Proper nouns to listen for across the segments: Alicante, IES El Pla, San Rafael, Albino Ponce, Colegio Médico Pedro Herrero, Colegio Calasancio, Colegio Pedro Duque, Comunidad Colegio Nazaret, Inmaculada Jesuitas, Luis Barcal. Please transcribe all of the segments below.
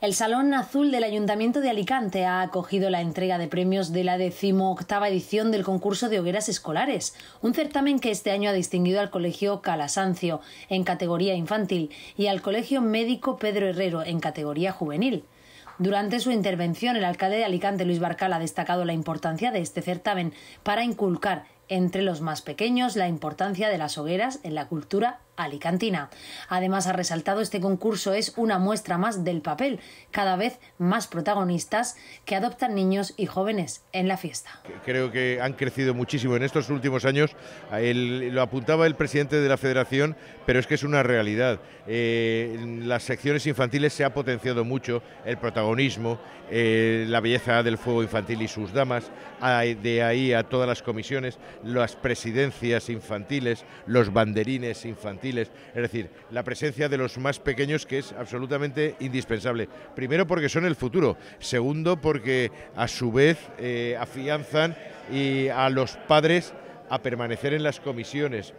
El Salón Azul del Ayuntamiento de Alicante ha acogido la entrega de premios de la 18ª edición del concurso de hogueras escolares, un certamen que este año ha distinguido al Colegio Calasancio en categoría infantil y al Colegio Médico Pedro Herrero en categoría juvenil. Durante su intervención, el alcalde de Alicante, Luis Barcal, ha destacado la importancia de este certamen para inculcar entre los más pequeños la importancia de las hogueras en la cultura alicantina. Además, ha resaltado este concurso es una muestra más del papel cada vez más protagonistas que adoptan niños y jóvenes en la fiesta. Creo que han crecido muchísimo en estos últimos años. Lo apuntaba el presidente de la Federación, pero es que es una realidad. Las secciones infantiles se ha potenciado mucho el protagonismo, la belleza del fuego infantil y sus damas, de ahí a todas las comisiones, las presidencias infantiles, los banderines infantiles. Es decir, la presencia de los más pequeños, que es absolutamente indispensable. Primero, porque son el futuro. Segundo, porque a su vez afianzan a los padres a permanecer en las comisiones.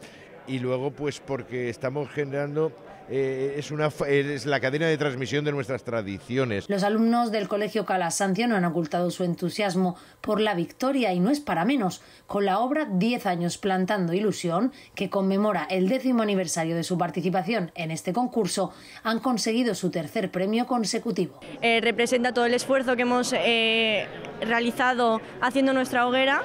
Y luego, pues porque estamos generando... es la cadena de transmisión de nuestras tradiciones. Los alumnos del Colegio Calasancio no han ocultado su entusiasmo por la victoria, y no es para menos, con la obra 10 años plantando ilusión, que conmemora el 10º aniversario de su participación en este concurso, han conseguido su tercer premio consecutivo. Representa todo el esfuerzo que hemos realizado haciendo nuestra hoguera.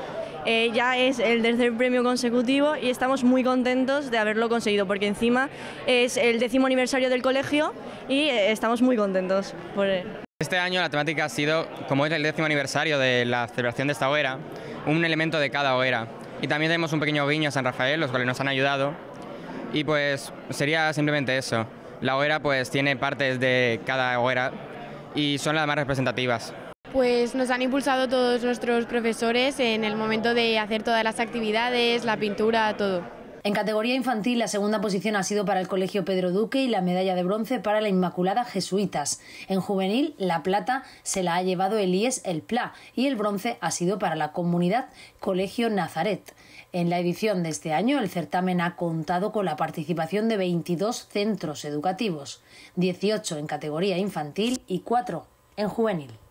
Ya es el tercer premio consecutivo y estamos muy contentos de haberlo conseguido, porque encima es el 10º aniversario del colegio y estamos muy contentos por él. Este año la temática ha sido, como es el 10º aniversario de la celebración de esta hoguera, un elemento de cada hoguera. Y también tenemos un pequeño guiño a San Rafael, los cuales nos han ayudado. Y pues sería simplemente eso. La hoguera pues tiene partes de cada hoguera y son las más representativas. Pues nos han impulsado todos nuestros profesores en el momento de hacer todas las actividades, la pintura, todo. En categoría infantil, la segunda posición ha sido para el Colegio Pedro Duque y la medalla de bronce para la Inmaculada Jesuitas. En juvenil, la plata se la ha llevado el IES El Pla y el bronce ha sido para la Comunidad Colegio Nazaret. En la edición de este año, el certamen ha contado con la participación de 22 centros educativos, 18 en categoría infantil y 4 en juvenil.